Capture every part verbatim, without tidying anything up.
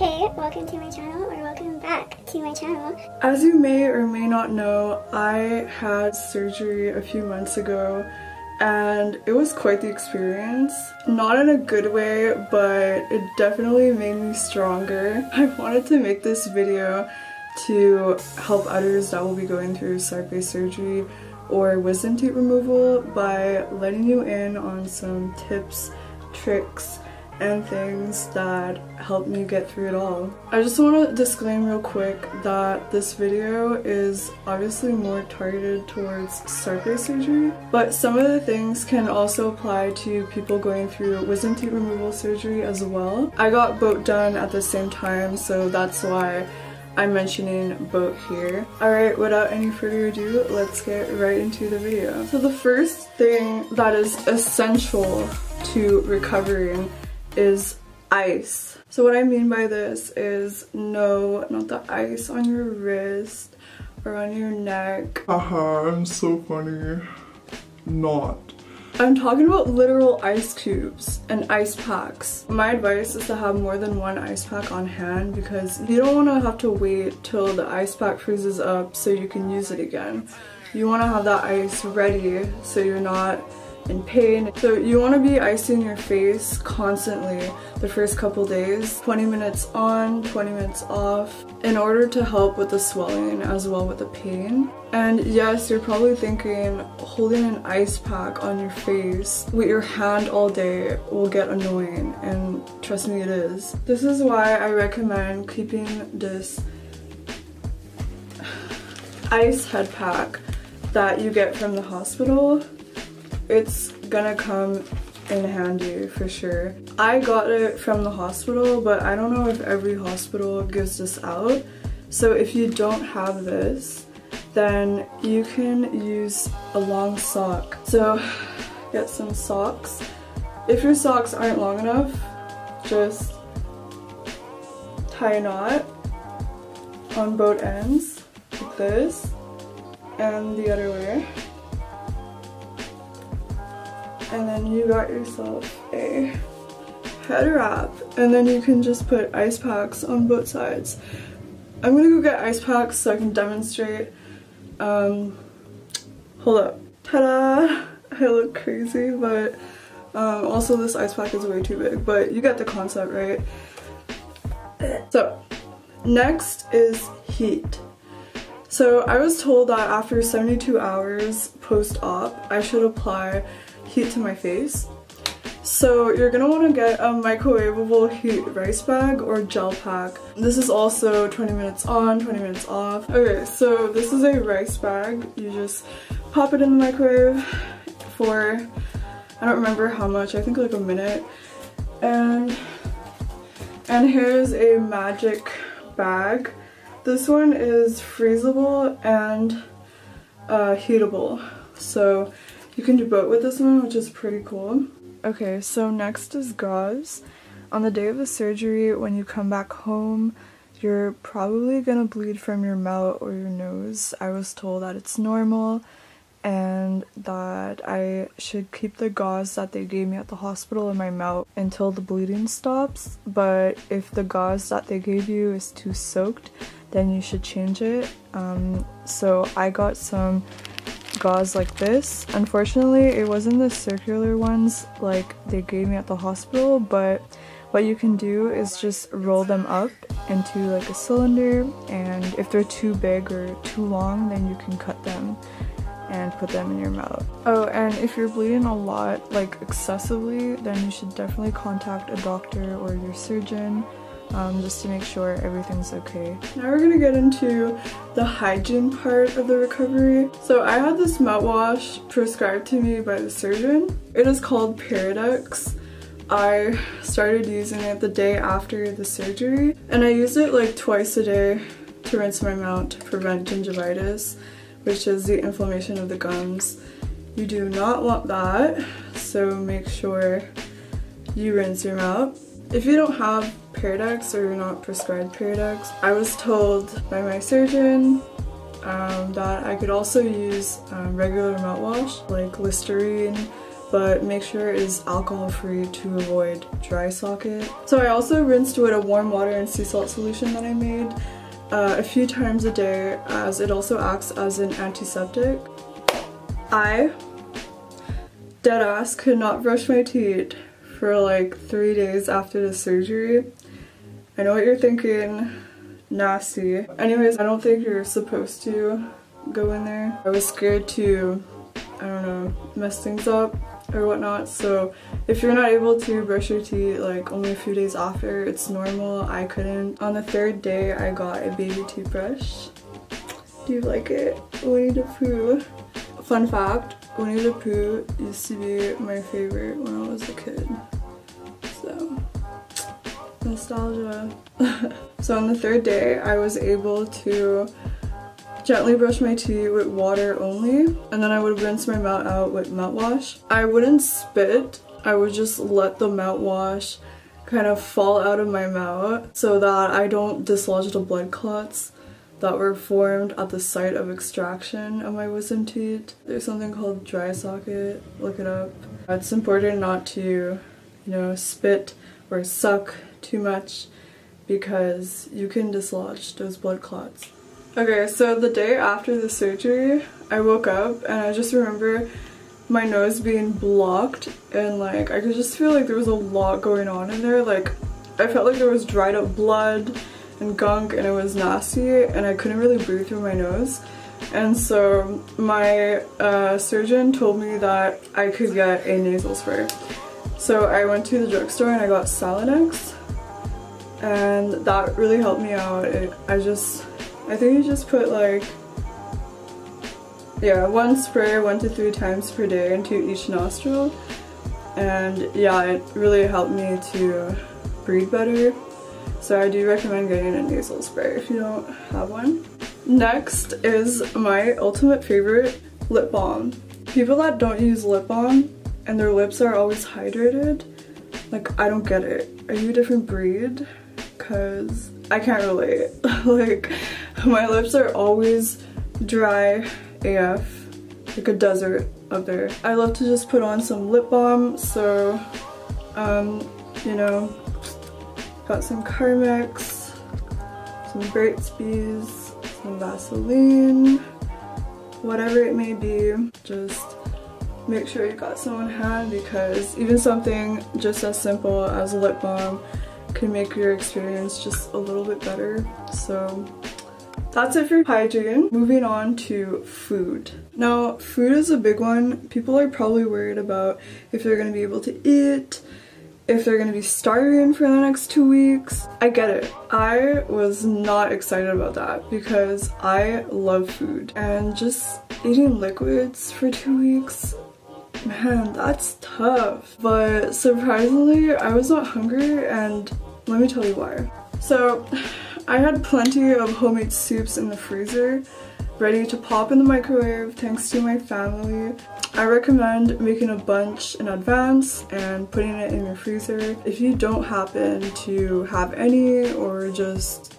Hey, welcome to my channel, or welcome back to my channel. As you may or may not know, I had surgery a few months ago and it was quite the experience. Not in a good way, but it definitely made me stronger. I wanted to make this video to help others that will be going through SARPE surgery or wisdom teeth removal by letting you in on some tips, tricks, and things that helped me get through it all. I just want to disclaim real quick that this video is obviously more targeted towards SARPE surgery, but some of the things can also apply to people going through wisdom teeth removal surgery as well. I got both done at the same time, so that's why I'm mentioning both here. Alright, without any further ado, let's get right into the video. So the first thing that is essential to recovering is ice. So what I mean by this is no, not the ice on your wrist or on your neck. Haha, I'm so funny. Not. I'm talking about literal ice cubes and ice packs. My advice is to have more than one ice pack on hand because you don't want to have to wait till the ice pack freezes up so you can use it again. You want to have that ice ready so you're not in pain. So you want to be icing your face constantly the first couple days, twenty minutes on, twenty minutes off, in order to help with the swelling as well with the pain. And yes, you're probably thinking holding an ice pack on your face with your hand all day will get annoying, and trust me, it is. This is why I recommend keeping this ice head pack that you get from the hospital. It's gonna come in handy for sure. I got it from the hospital, but I don't know if every hospital gives this out. So if you don't have this, then you can use a long sock. So get some socks. If your socks aren't long enough, just tie a knot on both ends like this and the other way. And then you got yourself a head wrap, and then you can just put ice packs on both sides. I'm gonna go get ice packs so I can demonstrate. Um, hold up. Ta-da! I look crazy, but um, also this ice pack is way too big, but you get the concept, right? So, next is heat. So I was told that after seventy-two hours post-op, I should apply heat to my face. So you're gonna want to get a microwavable heat rice bag or gel pack. This is also twenty minutes on, twenty minutes off. Okay, so this is a rice bag. You just pop it in the microwave for, I don't remember how much, I think like a minute. And, and here's a magic bag. This one is freezable and uh, heatable. So you can do both with this one, which is pretty cool. Okay, so next is gauze. On the day of the surgery, when you come back home, you're probably gonna bleed from your mouth or your nose. I was told that it's normal and that I should keep the gauze that they gave me at the hospital in my mouth until the bleeding stops, but if the gauze that they gave you is too soaked, then you should change it. Um, so I got some gauze like this. Unfortunately, it wasn't the circular ones like they gave me at the hospital, but what you can do is just roll them up into like a cylinder, and if they're too big or too long, then you can cut them and put them in your mouth. Oh, and if you're bleeding a lot, like excessively, then you should definitely contact a doctor or your surgeon Um, just to make sure everything's okay. Now we're gonna get into the hygiene part of the recovery. So I had this mouthwash prescribed to me by the surgeon. It is called Peridex. I started using it the day after the surgery, and I used it like twice a day to rinse my mouth to prevent gingivitis, which is the inflammation of the gums. You do not want that, so make sure you rinse your mouth. If you don't have Peridex or you're not prescribed Peridex, I was told by my surgeon um, that I could also use um, regular mouthwash like Listerine but make sure it is alcohol free to avoid dry socket. So I also rinsed with a warm water and sea salt solution that I made uh, a few times a day, as it also acts as an antiseptic. I deadass could not brush my teeth for like three days after the surgery. I know what you're thinking, nasty. Anyways, I don't think you're supposed to go in there. I was scared to, I don't know, mess things up or whatnot. So if you're not able to brush your teeth like only a few days after, it's normal. I couldn't. On the third day, I got a baby toothbrush. Do you like it? Winnie the Pooh. Fun fact, Winnie the Pooh used to be my favorite when I was a kid, so nostalgia. So on the third day, I was able to gently brush my teeth with water only, and then I would rinse my mouth out with mouthwash. I wouldn't spit, I would just let the mouthwash kind of fall out of my mouth so that I don't dislodge the blood clots that were formed at the site of extraction of my wisdom teeth. There's something called dry socket, look it up. It's important not to, you know, spit or suck too much because you can dislodge those blood clots. Okay, so the day after the surgery, I woke up and I just remember my nose being blocked, and like I could just feel like there was a lot going on in there. Like I felt like there was dried up blood and gunk, and it was nasty, and I couldn't really breathe through my nose. And so my uh, surgeon told me that I could get a nasal spray. So I went to the drugstore and I got Salinex, and that really helped me out. It, I just, I think you just put like, yeah, one spray one to three times per day into each nostril, and yeah, it really helped me to breathe better. So I do recommend getting a nasal spray if you don't have one. Next is my ultimate favorite, lip balm. People that don't use lip balm and their lips are always hydrated, like I don't get it. Are you a different breed? Cause I can't relate. Like my lips are always dry A F, like a desert up there. I love to just put on some lip balm, so um, you know, got some Carmex, some Burt's Bees, some Vaseline, whatever it may be. Just make sure you got some on hand, because even something just as simple as a lip balm can make your experience just a little bit better. So that's it for hygiene. Moving on to food. Now, food is a big one. People are probably worried about if they're going to be able to eat, if they're gonna be starving for the next two weeks. I get it. I was not excited about that because I love food, and just eating liquids for two weeks, man, that's tough. But surprisingly, I was not hungry, and let me tell you why. So I had plenty of homemade soups in the freezer ready to pop in the microwave thanks to my family. I recommend making a bunch in advance and putting it in your freezer. If you don't happen to have any or just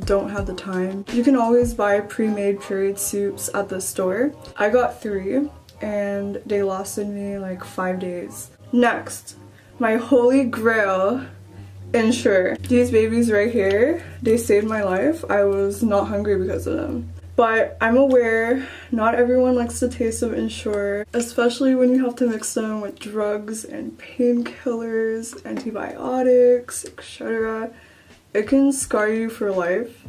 don't have the time, you can always buy pre-made period soups at the store. I got three and they lasted me like five days. Next, my holy grail, Ensure. These babies right here, they saved my life. I was not hungry because of them. But I'm aware not everyone likes the taste of Ensure, especially when you have to mix them with drugs and painkillers, antibiotics, et cetera. It can scar you for life.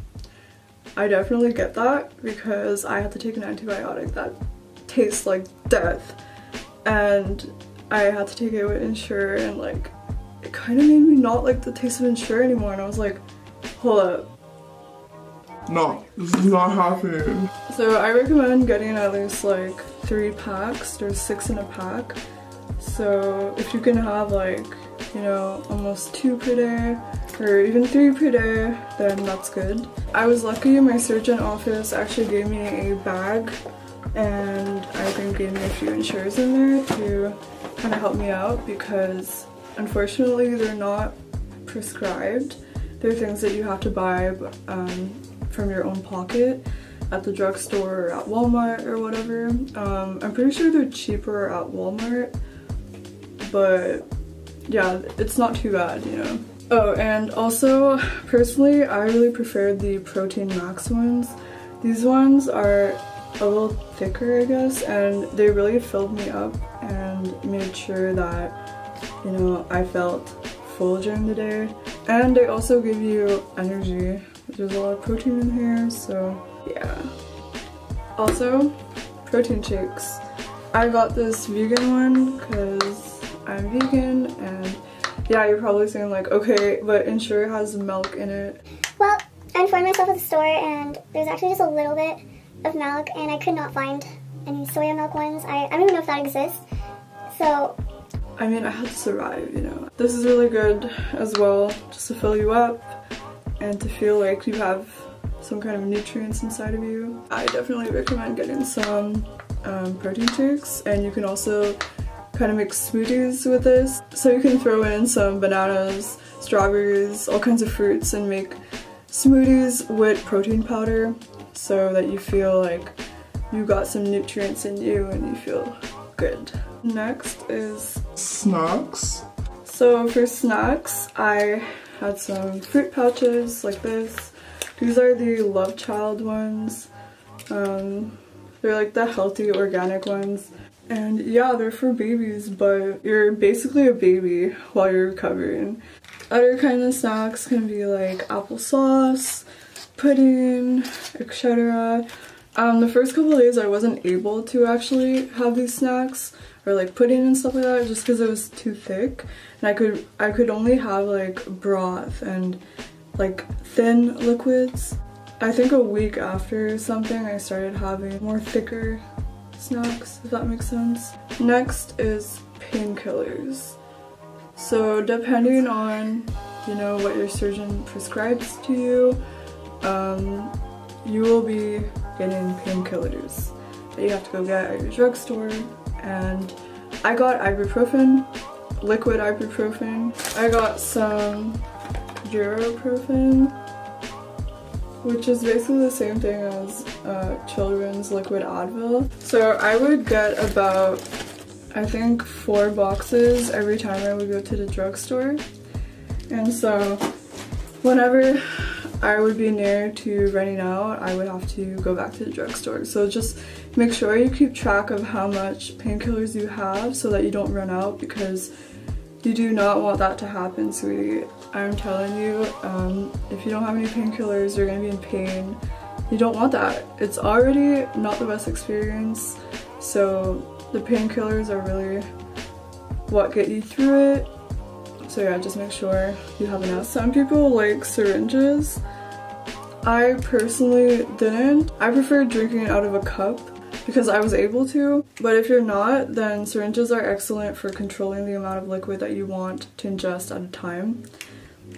I definitely get that because I had to take an antibiotic that tastes like death, and I had to take it with Ensure, and like it kind of made me not like the taste of Ensure anymore, and I was like, hold up. No, this is not happening. So I recommend getting at least like three packs. There's six in a pack. So if you can have like, you know, almost two per day or even three per day, then that's good. I was lucky, my surgeon office actually gave me a bag, and I think gave me a few Ensures in there to kind of help me out, because unfortunately they're not prescribed. They're things that you have to buy um, from your own pocket at the drugstore or at Walmart or whatever. Um, I'm pretty sure they're cheaper at Walmart but yeah, it's not too bad, you know. Oh, and also, personally, I really prefer the Protein Max ones. These ones are a little thicker, I guess, and they really filled me up and made sure that, you know, I felt full during the day. And they also give you energy. There's a lot of protein in here, so yeah. Also, protein shakes. I got this vegan one because I'm vegan, and yeah, you're probably saying like, okay, but Ensure has milk in it. Well, I informed myself at the store and there's actually just a little bit of milk, and I could not find any soya milk ones. I, I don't even know if that exists, so. I mean, I had to survive, you know. This is really good as well, just to fill you up and to feel like you have some kind of nutrients inside of you. I definitely recommend getting some um, protein shakes, and you can also kind of make smoothies with this. So you can throw in some bananas, strawberries, all kinds of fruits, and make smoothies with protein powder, so that you feel like you got some nutrients in you and you feel good. Next is snacks. So for snacks, I had some fruit pouches like this. These are the Love Child ones. Um, they're like the healthy organic ones. And yeah, they're for babies, but you're basically a baby while you're recovering. Other kind of snacks can be like applesauce, pudding, et cetera. Um, the first couple of days I wasn't able to actually have these snacks or like pudding and stuff like that, just because it was too thick, and I could I could only have like broth and like thin liquids. I think a week after something I started having more thicker snacks, if that makes sense. Next is painkillers. So depending on, you know, what your surgeon prescribes to you, um, you will be getting painkillers that you have to go get at your drugstore. And I got ibuprofen, liquid ibuprofen. I got some Duroprofen, which is basically the same thing as uh, children's liquid Advil. So I would get about, I think, four boxes every time I would go to the drugstore. And so whenever I would be near to running out, I would have to go back to the drugstore. So just make sure you keep track of how much painkillers you have so that you don't run out, because you do not want that to happen, sweetie. I'm telling you, um, if you don't have any painkillers, you're gonna be in pain. You don't want that. It's already not the best experience, so the painkillers are really what get you through it. So yeah, just make sure you have enough. Some people like syringes. I personally didn't. I prefer drinking it out of a cup because I was able to, but if you're not, then syringes are excellent for controlling the amount of liquid that you want to ingest at a time.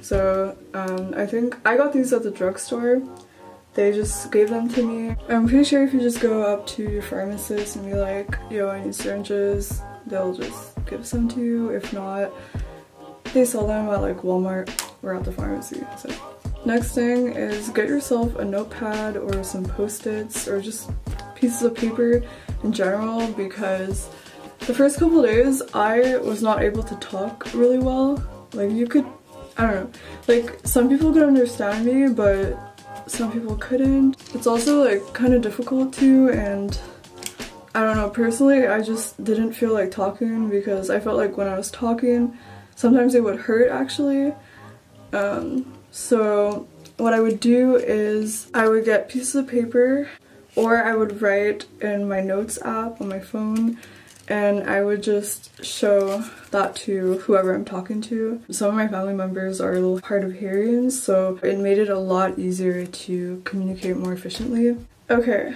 So um, I think I got these at the drugstore. They just gave them to me. I'm pretty sure if you just go up to your pharmacist and be like, yo, I need syringes, they'll just give some to you. If not, they sell them at like Walmart or at the pharmacy. So next thing is get yourself a notepad or some post-its or just pieces of paper in general, because the first couple of days I was not able to talk really well. Like you could, I don't know, like some people could understand me, but some people couldn't. It's also like kind of difficult too, and I don't know, personally I just didn't feel like talking because I felt like when I was talking sometimes it would hurt actually. Um, so what I would do is I would get pieces of paper, or I would write in my notes app on my phone, and I would just show that to whoever I'm talking to. Some of my family members are a little hard of hearing, so it made it a lot easier to communicate more efficiently. Okay,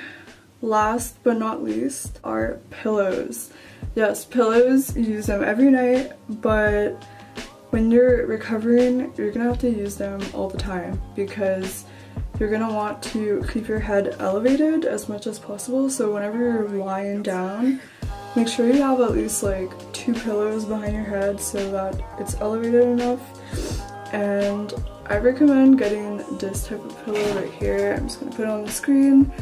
last but not least are pillows. Yes, pillows, you use them every night, but when you're recovering, you're gonna have to use them all the time, because you're gonna want to keep your head elevated as much as possible. So whenever you're lying down, make sure you have at least like two pillows behind your head so that it's elevated enough. And I recommend getting this type of pillow right here. I'm just gonna put it on the screen.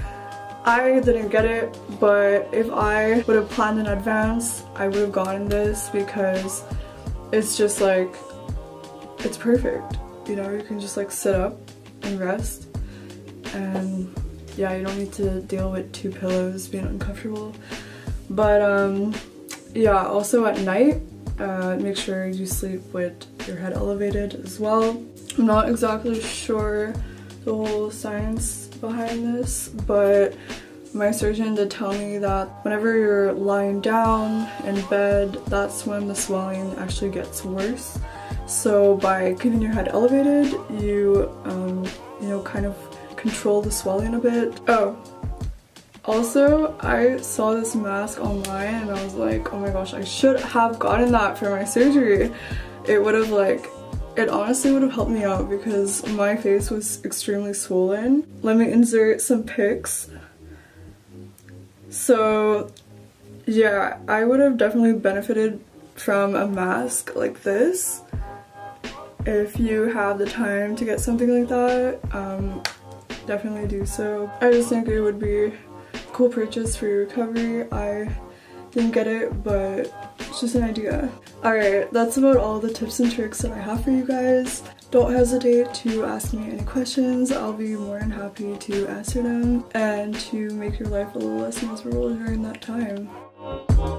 I didn't get it, but if I would have planned in advance, I would have gotten this because it's just like, it's perfect. You know, you can just like sit up and rest, and yeah, you don't need to deal with two pillows being uncomfortable. But um, yeah, also at night, uh, make sure you sleep with your head elevated as well. I'm not exactly sure the whole science behind this, but my surgeon did tell me that whenever you're lying down in bed, that's when the swelling actually gets worse. So by keeping your head elevated, you, um, you know, kind of control the swelling a bit. Oh, also, I saw this mask online and I was like, oh my gosh, I should have gotten that for my surgery. It would have like, it honestly would have helped me out because my face was extremely swollen. Let me insert some pics. So yeah, I would have definitely benefited from a mask like this. If you have the time to get something like that, um, definitely do so. I just think it would be a cool purchase for your recovery. I didn't get it, but it's just an idea. Alright, that's about all the tips and tricks that I have for you guys. Don't hesitate to ask me any questions. I'll be more than happy to answer them and to make your life a little less miserable during that time.